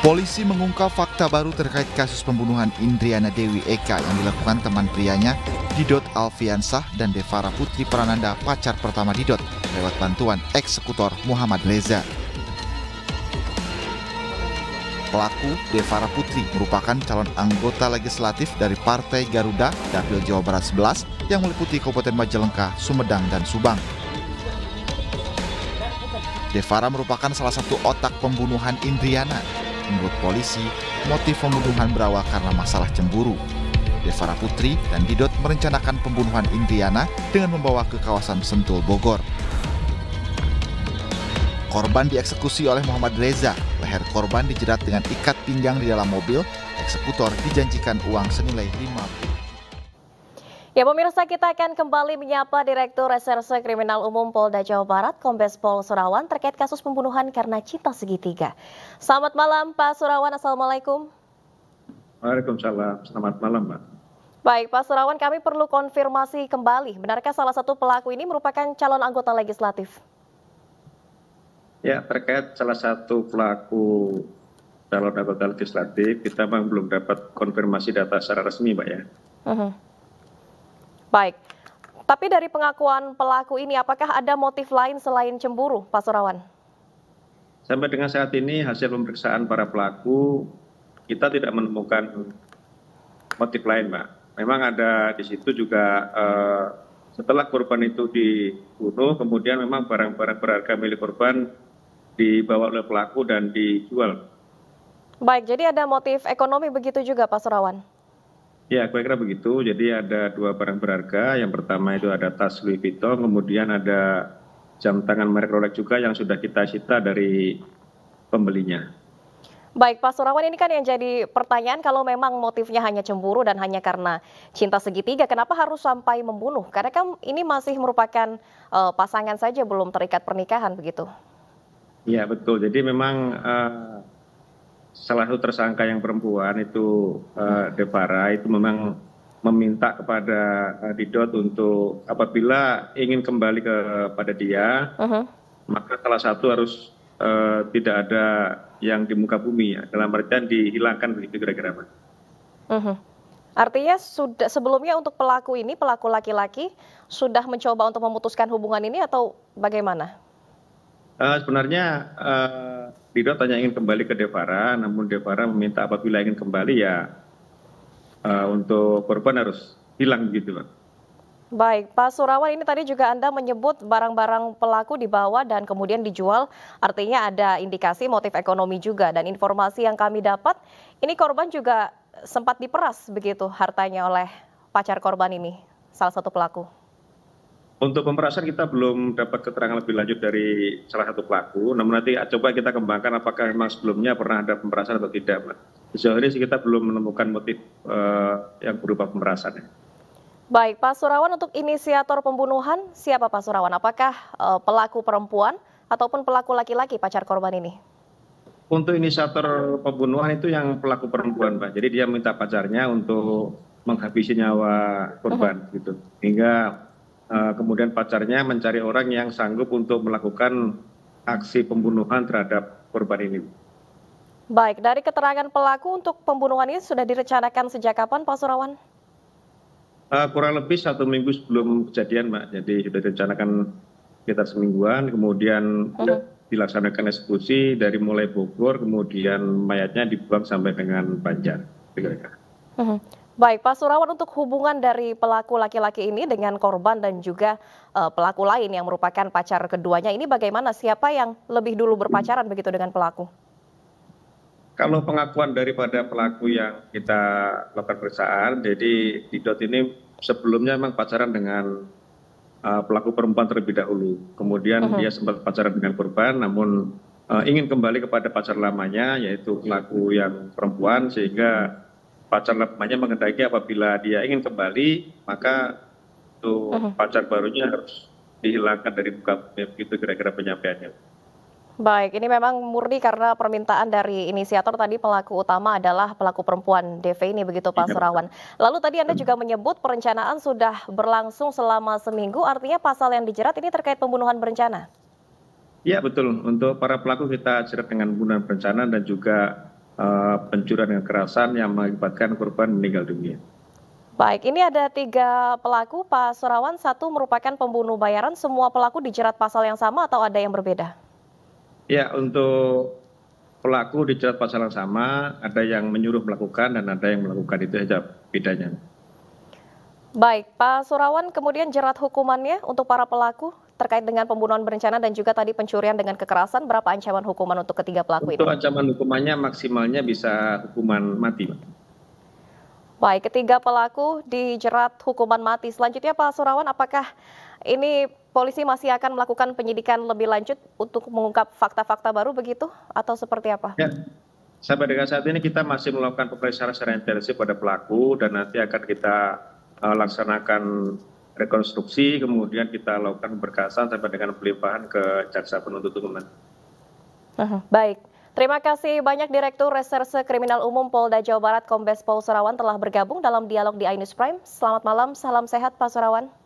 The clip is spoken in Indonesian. Polisi mengungkap fakta baru terkait kasus pembunuhan Indriana Dewi Eka yang dilakukan teman prianya Didot Alfiansah dan Devara Putri Prananda, pacar pertama Didot, lewat bantuan eksekutor Muhammad Leza. Pelaku Devara Putri merupakan calon anggota legislatif dari Partai Garuda Dapil Jawa Barat 11 yang meliputi Kabupaten Majalengka, Sumedang, dan Subang. Devara merupakan salah satu otak pembunuhan Indriana. Menurut polisi, motif pembunuhan berawal karena masalah cemburu. Devara Putri dan Didot merencanakan pembunuhan Indriana dengan membawa ke kawasan Sentul Bogor. Korban dieksekusi oleh Muhammad Leza. Leher korban dijerat dengan ikat pinggang di dalam mobil. Eksekutor dijanjikan uang senilai 50. Ya pemirsa, kita akan kembali menyapa Direktur Reserse Kriminal Umum Polda Jawa Barat, Kombes Pol Surawan, terkait kasus pembunuhan karena cinta segitiga. Selamat malam Pak Surawan, Assalamualaikum. Waalaikumsalam, selamat malam Mbak. Baik Pak Surawan, kami perlu konfirmasi kembali, benarkah salah satu pelaku ini merupakan calon anggota legislatif? Ya, terkait salah satu pelaku calon anggota legislatif, kita memang belum dapat konfirmasi data secara resmi Mbak ya. Baik, tapi dari pengakuan pelaku ini, apakah ada motif lain selain cemburu, Pak Surawan? Sampai dengan saat ini hasil pemeriksaan para pelaku, kita tidak menemukan motif lain, Mbak. Memang ada di situ juga setelah korban itu dibunuh, kemudian memang barang-barang berharga milik korban dibawa oleh pelaku dan dijual. Baik, jadi ada motif ekonomi begitu juga, Pak Surawan? Ya, kira-kira begitu. Jadi ada dua barang berharga. Yang pertama itu ada tas Louis Vuitton, kemudian ada jam tangan merek Rolex juga yang sudah kita sita dari pembelinya. Baik, Pak Surawan, ini kan yang jadi pertanyaan, kalau memang motifnya hanya cemburu dan hanya karena cinta segitiga, kenapa harus sampai membunuh? Karena kan ini masih merupakan pasangan saja, belum terikat pernikahan begitu. Ya, betul. Jadi memang salah satu tersangka yang perempuan itu Devara itu memang meminta kepada Didot untuk apabila ingin kembali kepada dia, maka salah satu harus tidak ada yang di muka bumi ya, dalam artian dihilangkan begitu kira-kira Pak. Artinya sudah sebelumnya untuk pelaku ini, pelaku laki-laki sudah mencoba untuk memutuskan hubungan ini atau bagaimana? Sebenarnya Didot tanya ingin kembali ke Devara, namun Devara meminta apabila ingin kembali ya untuk korban harus hilang gitu Pak. Baik, Pak Surawan, ini tadi juga Anda menyebut barang-barang pelaku dibawa dan kemudian dijual, artinya ada indikasi motif ekonomi juga, dan informasi yang kami dapat ini korban juga sempat diperas begitu hartanya oleh pacar korban ini, salah satu pelaku. Untuk pemerasan kita belum dapat keterangan lebih lanjut dari salah satu pelaku, namun nanti coba kita kembangkan apakah memang sebelumnya pernah ada pemerasan atau tidak, Pak. Sejauh ini kita belum menemukan motif yang berupa pemerasan. Baik, Pak Surawan, untuk inisiator pembunuhan siapa Pak Surawan? Apakah pelaku perempuan ataupun pelaku laki-laki pacar korban ini? Untuk inisiator pembunuhan itu yang pelaku perempuan, Pak. Jadi dia minta pacarnya untuk menghabisi nyawa korban, gitu. Hingga kemudian pacarnya mencari orang yang sanggup untuk melakukan aksi pembunuhan terhadap korban ini. Baik, dari keterangan pelaku, untuk pembunuhan ini sudah direncanakan sejak kapan Pak Surawan? Kurang lebih 1 minggu sebelum kejadian Mbak, jadi sudah direncanakan sekitar semingguan, kemudian dilaksanakan eksekusi dari mulai Bogor, kemudian mayatnya dibuang sampai dengan Banjar. Baik, Pak Surawan, untuk hubungan dari pelaku laki-laki ini dengan korban dan juga pelaku lain yang merupakan pacar keduanya ini bagaimana? Siapa yang lebih dulu berpacaran begitu dengan pelaku? Kalau pengakuan daripada pelaku yang kita lakukan pemeriksaan, jadi Didot ini sebelumnya memang pacaran dengan pelaku perempuan terlebih dahulu. Kemudian dia sempat pacaran dengan korban, namun ingin kembali kepada pacar lamanya, yaitu pelaku yang perempuan, sehingga pacar lamanya mengendaki apabila dia ingin kembali, maka itu pacar barunya harus dihilangkan dari muka bumi, begitu kira-kira penyampaiannya. Baik, ini memang murni karena permintaan dari inisiator tadi, pelaku utama adalah pelaku perempuan DV ini begitu Pak Surawan. Lalu tadi Anda juga menyebut perencanaan sudah berlangsung selama seminggu, artinya pasal yang dijerat ini terkait pembunuhan berencana? Ya betul, untuk para pelaku kita jerat dengan pembunuhan berencana dan juga pencurian dan kekerasan yang mengakibatkan korban meninggal dunia. Baik, ini ada 3 pelaku, Pak Surawan. 1 merupakan pembunuh bayaran. Semua pelaku dijerat pasal yang sama atau ada yang berbeda? Ya, untuk pelaku dijerat pasal yang sama, ada yang menyuruh melakukan dan ada yang melakukan, itu saja bedanya. Baik, Pak Surawan, kemudian jerat hukumannya untuk para pelaku terkait dengan pembunuhan berencana dan juga tadi pencurian dengan kekerasan, berapa ancaman hukuman untuk ketiga pelaku ini? Untuk ancaman hukumannya maksimalnya bisa hukuman mati, Pak. Baik, ketiga pelaku dijerat hukuman mati. Selanjutnya Pak Surawan, apakah ini polisi masih akan melakukan penyidikan lebih lanjut untuk mengungkap fakta-fakta baru begitu atau seperti apa? Ya, sampai dengan saat ini kita masih melakukan pemeriksaan secara intensif pada pelaku dan nanti akan kita laksanakan rekonstruksi, kemudian kita lakukan berkasan sampai dengan pelimpahan ke jaksa penuntut umum. Baik. Terima kasih banyak Direktur Reserse Kriminal Umum Polda Jawa Barat Kombes Pol Surawan telah bergabung dalam dialog di iNews Prime. Selamat malam, salam sehat Pak Surawan.